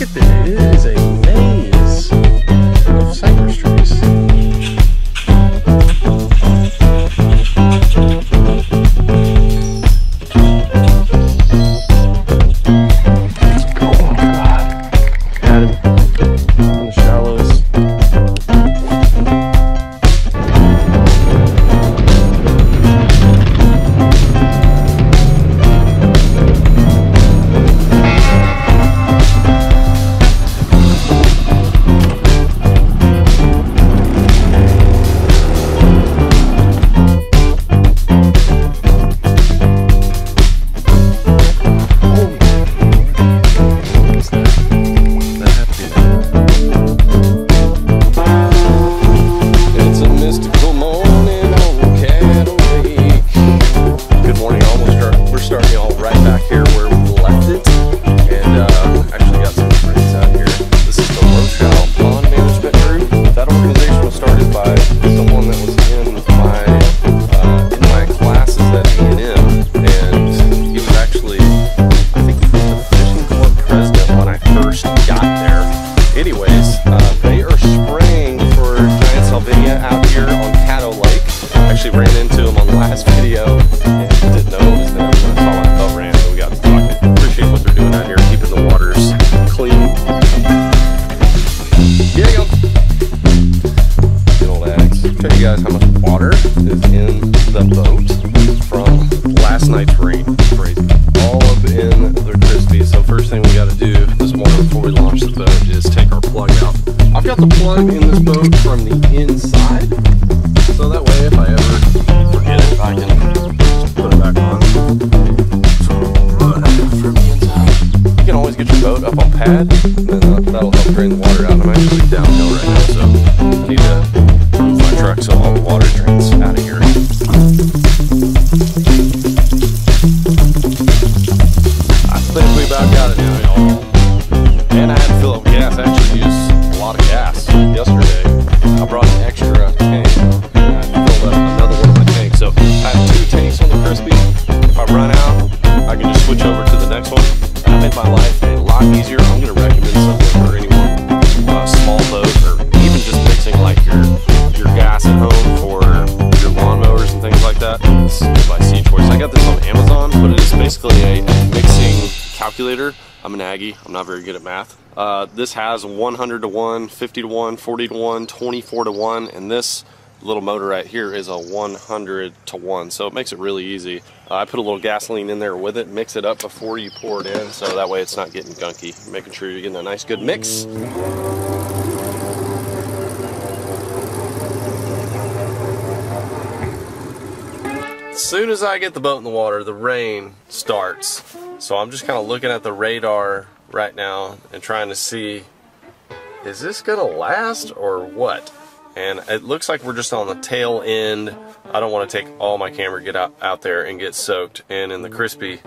Look at this. It is a maze of cypress trees. Oh my God. Got him. In the shallows. I'm an Aggie. I'm not very good at math. This has 100 to 1, 50 to 1, 40 to 1, 24 to 1, and this little motor right here is a 100 to 1, so it makes it really easy. I put a little gasoline in there with it, mix it up before you pour it in, so that way it's not getting gunky. Making sure you're getting a nice good mix. As soon as I get the boat in the water, the rain starts. So I'm just kind of looking at the radar right now and trying to see, is this gonna last or what? And it looks like we're just on the tail end. I don't want to take all my camera, get out there and get soaked. And in the crispy,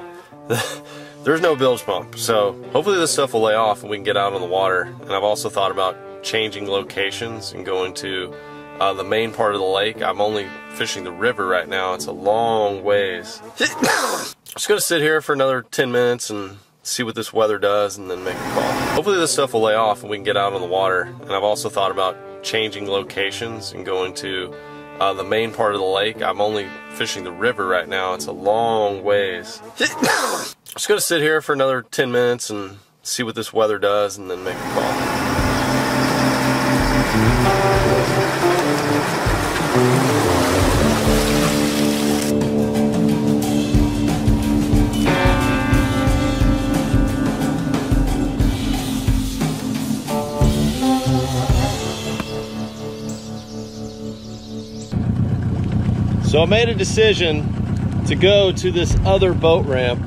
there's no bilge pump. So hopefully this stuff will lay off and we can get out on the water. And I've also thought about changing locations and going to the main part of the lake. I'm only fishing the river right now. It's a long ways. Just gonna sit here for another 10 minutes and see what this weather does and then make a call. Hopefully this stuff will lay off and we can get out on the water. And I've also thought about changing locations and going to the main part of the lake. I'm only fishing the river right now. It's a long ways. Just gonna sit here for another 10 minutes and see what this weather does and then make a call. So I made a decision to go to this other boat ramp,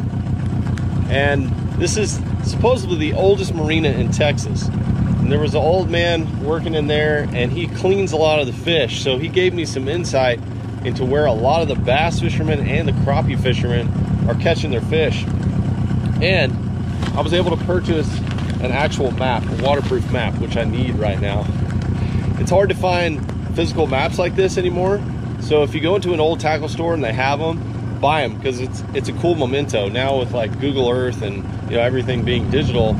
and this is supposedly the oldest marina in Texas. And there was an old man working in there, and he cleans a lot of the fish. So he gave me some insight into where a lot of the bass fishermen and the crappie fishermen are catching their fish. And I was able to purchase an actual map, a waterproof map, which I need right now. It's hard to find physical maps like this anymore. So if you go into an old tackle store and they have them, buy them, because it's a cool memento. Now with like Google Earth and, you know, everything being digital,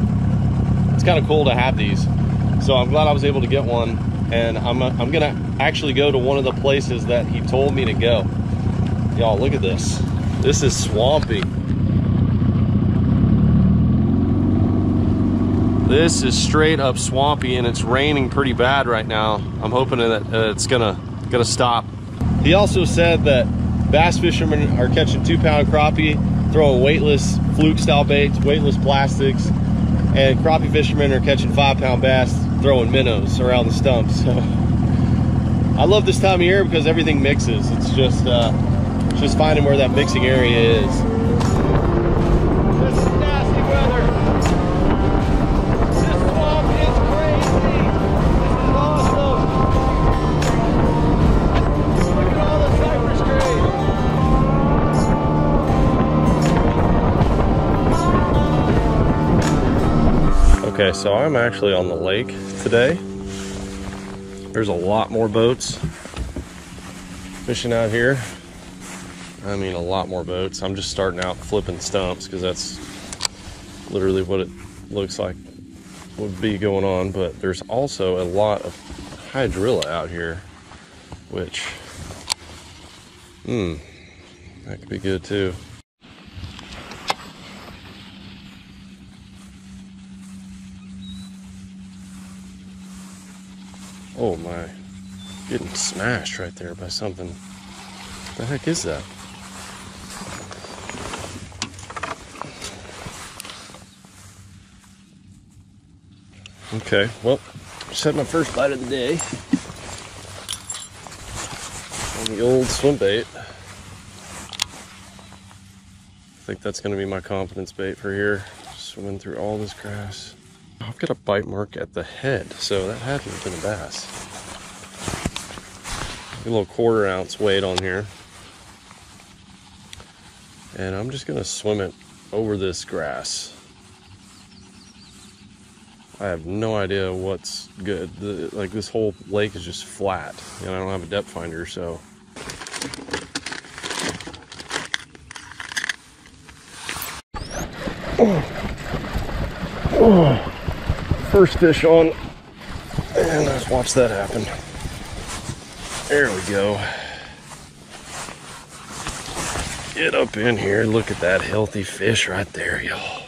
it's kind of cool to have these. So I'm glad I was able to get one, and I'm gonna actually go to one of the places that he told me to go. Y'all, look at this. This is swampy. This is straight up swampy, and it's raining pretty bad right now. I'm hoping that it's gonna stop. He also said that bass fishermen are catching 2-pound crappie, throwing weightless fluke style baits, weightless plastics, and crappie fishermen are catching 5-pound bass, throwing minnows around the stumps. So I love this time of year because everything mixes. It's just finding where that mixing area is. This is nasty weather. This swamp is crazy. This is awesome. Look at all the cypress trees. Okay, so I'm actually on the lake today. There's a lot more boats fishing out here. I mean, a lot more boats. I'm just starting out flipping stumps because that's literally what it looks like would be going on. But there's also a lot of hydrilla out here, which, that could be good too. Oh my, getting smashed right there by something. What the heck is that? Okay, well, just had my first bite of the day on the old swim bait. I think that's gonna be my confidence bait for here. Swimming through all this grass. I've got a bite mark at the head, so that had to have been a bass. A little 1/4 ounce weight on here. And I'm just gonna swim it over this grass. I have no idea what's good. Like, this whole lake is just flat, and I don't have a depth finder, so. Oh. Oh. First fish on, and let's watch that happen. There we go. Get up in here. Look at that healthy fish right there, y'all.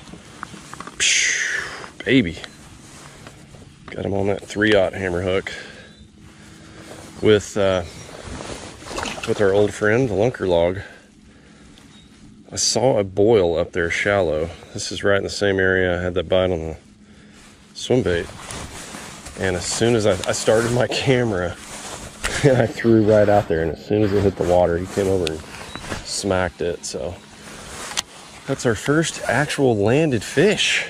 Baby. Got him on that 3/0 hammer hook with our old friend, the lunker log. I saw a boil up there shallow. This is right in the same area I had that bite on the swim bait. And as soon as I started my camera, and I threw right out there, and as soon as it hit the water, he came over and smacked it. So that's our first actual landed fish.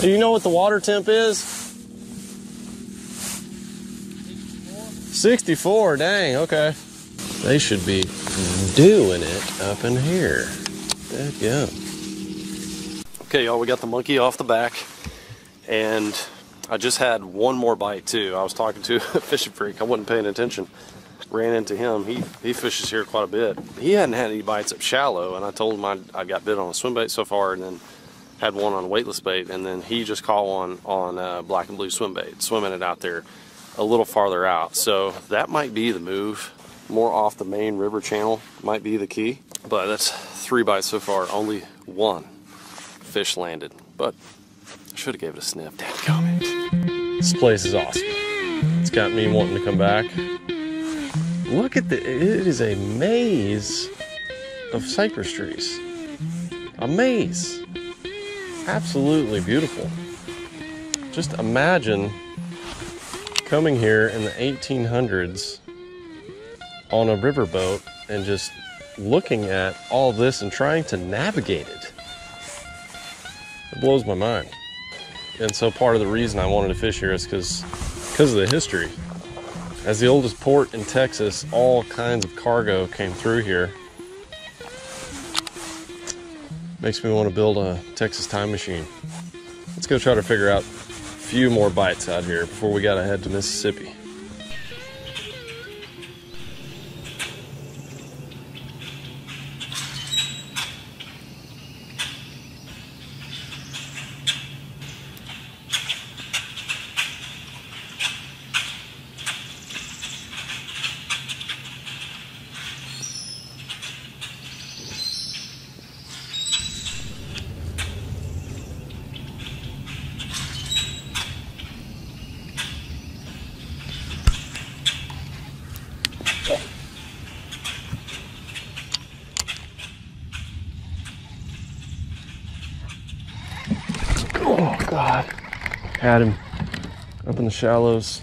Do you know what the water temp is? 64, dang, okay. They should be doing it up in here. Dadgum. Okay, y'all, we got the monkey off the back, and I just had one more bite too. I was talking to a fishing freak. I wasn't paying attention. Ran into him. He fishes here quite a bit. He hadn't had any bites up shallow, and I told him I got bit on a swim bait so far, and then had one on weightless bait, and then he just caught one on black and blue swim bait, swimming it out there a little farther out. So that might be the move. More off the main river channel might be the key. But that's 3 bites so far. Only one fish landed, but I should have gave it a sniff. Dadgummit. This place is awesome. It's got me wanting to come back. Look at it is a maze of cypress trees. A maze. Absolutely beautiful. Just imagine coming here in the 1800s on a riverboat and just looking at all this and trying to navigate it. It blows my mind. And so part of the reason I wanted to fish here is because of the history. As the oldest port in Texas, all kinds of cargo came through here. Makes me want to build a Texas time machine. Let's go try to figure out a few more bites out here before we gotta head to Mississippi. Oh God. Had him up in the shallows.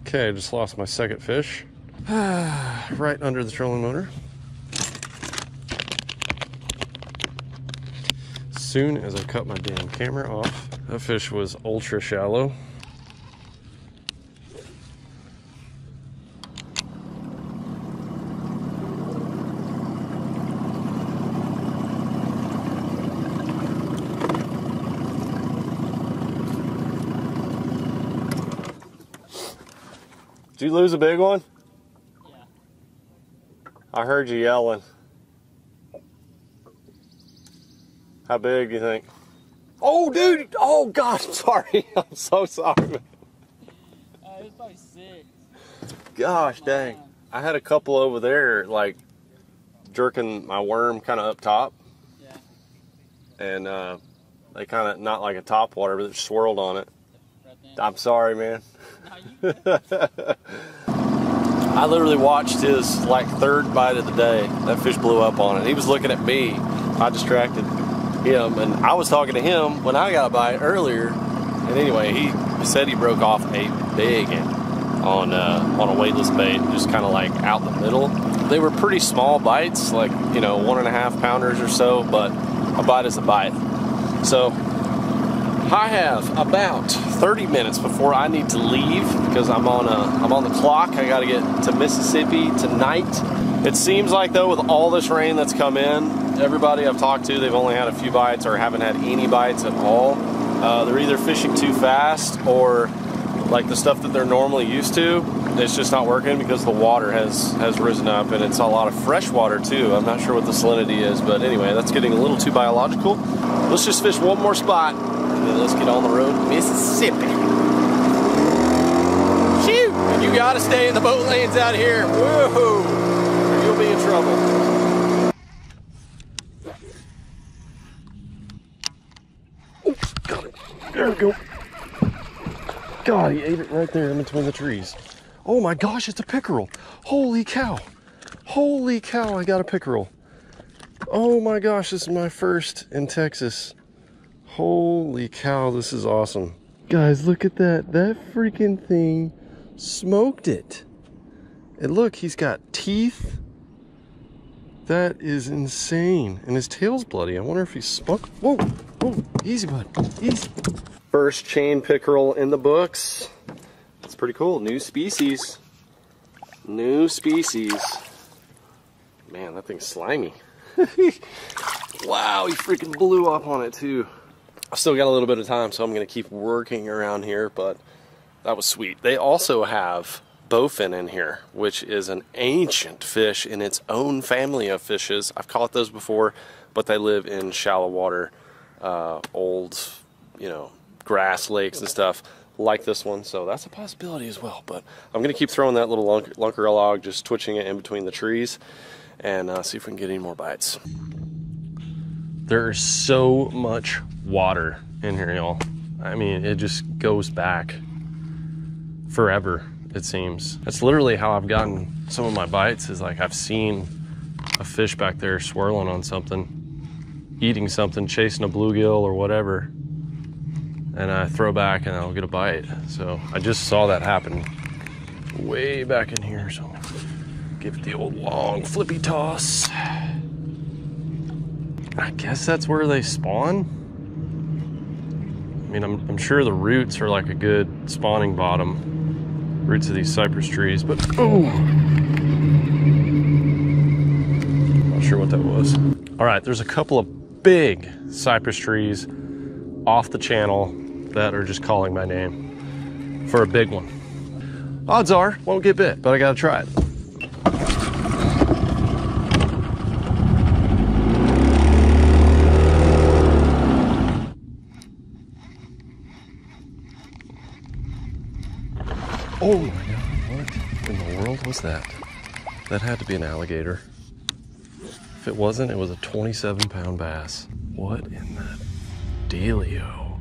Okay, I just lost my second fish. Right under the trolling motor. As soon as I cut my damn camera off, that fish was ultra shallow. Did you lose a big one? Yeah. I heard you yelling. How big do you think? Oh, dude! Oh, God, I'm sorry. I'm so sorry. It was probably 6. Gosh, dang. I had a couple over there, like, jerking my worm kind of up top. Yeah. And they kind of, not like a top water, but it swirled on it. I'm sorry, man. I literally watched his like third bite of the day. That fish blew up on it. He was looking at me. I distracted him, and I was talking to him when I got a bite earlier. And anyway, he said he broke off a big on a weightless bait, just kind of like out in the middle. They were pretty small bites, like, you know, 1.5 pounders or so, but a bite is a bite. So I have about 30 minutes before I need to leave because I'm on the clock. I got to get to Mississippi tonight. It seems like, though, with all this rain that's come in, everybody I've talked to, they've only had a few bites or haven't had any bites at all. They're either fishing too fast or like the stuff that they're normally used to. It's just not working because the water has risen up, and it's a lot of fresh water too. I'm not sure what the salinity is, but anyway, that's getting a little too biological. Let's just fish one more spot. Let's get on the road to Mississippi. Shoot! And you gotta stay in the boat lanes out here. Woo-hoo! Or you'll be in trouble. Oops, got it. There we go. God, he ate it right there in between the trees. Oh my gosh, it's a pickerel. Holy cow. Holy cow, I got a pickerel. Oh my gosh, this is my first in Texas. Holy cow, this is awesome. Guys, look at that. That freaking thing smoked it. And look, he's got teeth. That is insane. And his tail's bloody. I wonder if he's smoked. Whoa, whoa, easy, bud, easy. First chain pickerel in the books. That's pretty cool. New species. New species. Man, that thing's slimy. Wow, he freaking blew up on it, too. I've still got a little bit of time, so I'm going to keep working around here, but that was sweet. They also have bowfin in here, which is an ancient fish in its own family of fishes. I've caught those before, but they live in shallow water, old, you know, grass lakes and stuff like this one, so that's a possibility as well. But I'm going to keep throwing that little lunker log, just twitching it in between the trees, and see if we can get any more bites. There is so much water in here, y'all. I mean, it just goes back forever, it seems. That's literally how I've gotten some of my bites, is like I've seen a fish back there swirling on something, eating something, chasing a bluegill or whatever, and I throw back and I'll get a bite. So I just saw that happen way back in here, so give it the old long flippy toss. I guess that's where they spawn. I mean, I'm sure the roots are like a good spawning bottom, roots of these cypress trees, but oh, not sure what that was. All right, there's a couple of big cypress trees off the channel that are just calling my name for a big one. Odds are, won't get bit, but I gotta try it. Oh my God, what in the world was that? That had to be an alligator. If it wasn't, it was a 27-pound bass. What in the dealio?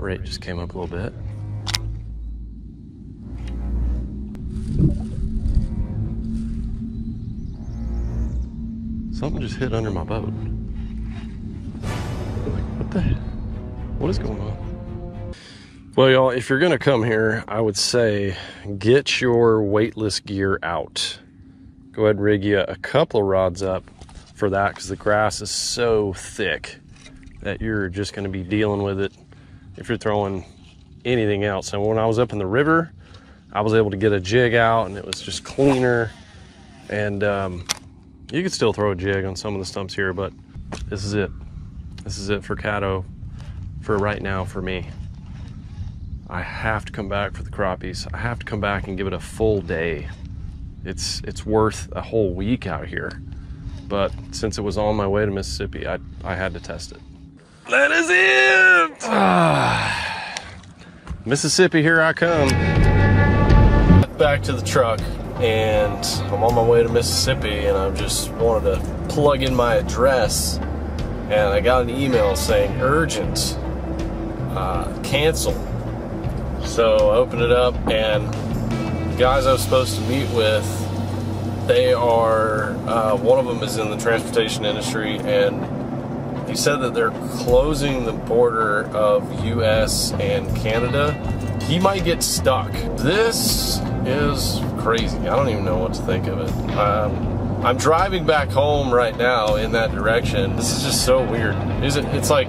heart rate just came up a little bit. Something just hit under my boat. Like, what is going on? Well, y'all, if you're gonna come here, I would say get your weightless gear out. Go ahead and rig you a couple of rods up for that, because the grass is so thick that you're just gonna be dealing with it if you're throwing anything else. And when I was up in the river, I was able to get a jig out and it was just cleaner. And you can still throw a jig on some of the stumps here, but this is it. This is it for Caddo for right now for me. I have to come back for the crappies. I have to come back and give it a full day. It's worth a whole week out here. But since it was on my way to Mississippi, I had to test it. That is it! Mississippi, here I come. Back to the truck. And I'm on my way to Mississippi, and I just wanted to plug in my address, and I got an email saying urgent, cancel. So I opened it up, and the guys I was supposed to meet with, they are, one of them is in the transportation industry, and he said that they're closing the border of US and Canada. He might get stuck. This is crazy. I don't even know what to think of it. I'm driving back home right now in that direction. This is just so weird. It's like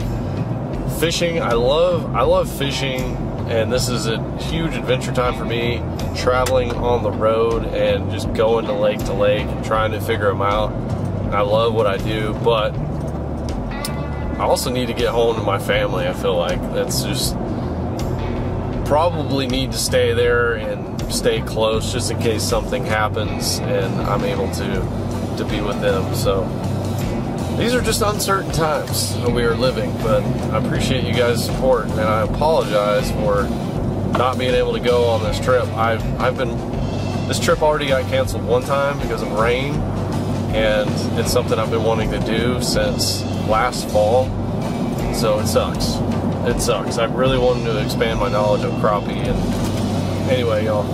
fishing. I love fishing, and this is a huge adventure time for me, traveling on the road and just going to lake and trying to figure them out. I love what I do, but I also need to get home to my family. I feel like that's just probably need to stay there and stay close just in case something happens and I'm able to be with them. So these are just uncertain times that we are living, but I appreciate you guys' support, and I apologize for not being able to go on this trip. This trip already got canceled one time because of rain, and it's something I've been wanting to do since last fall, so it sucks. It sucks. I really wanted to expand my knowledge of crappie, and anyway, y'all,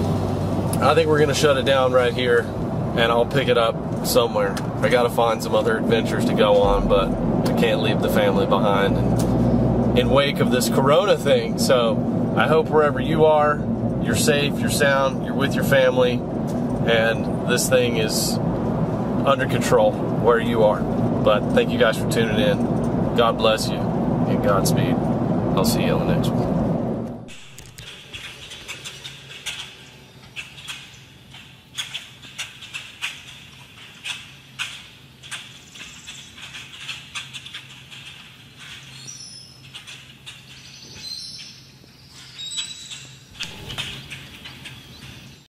I think we're gonna shut it down right here, and I'll pick it up somewhere. I gotta find some other adventures to go on, but I can't leave the family behind and in wake of this corona thing. So I hope wherever you are, you're safe, you're sound, you're with your family, and this thing is under control where you are. But thank you guys for tuning in. God bless you, and Godspeed. I'll see you on the next one.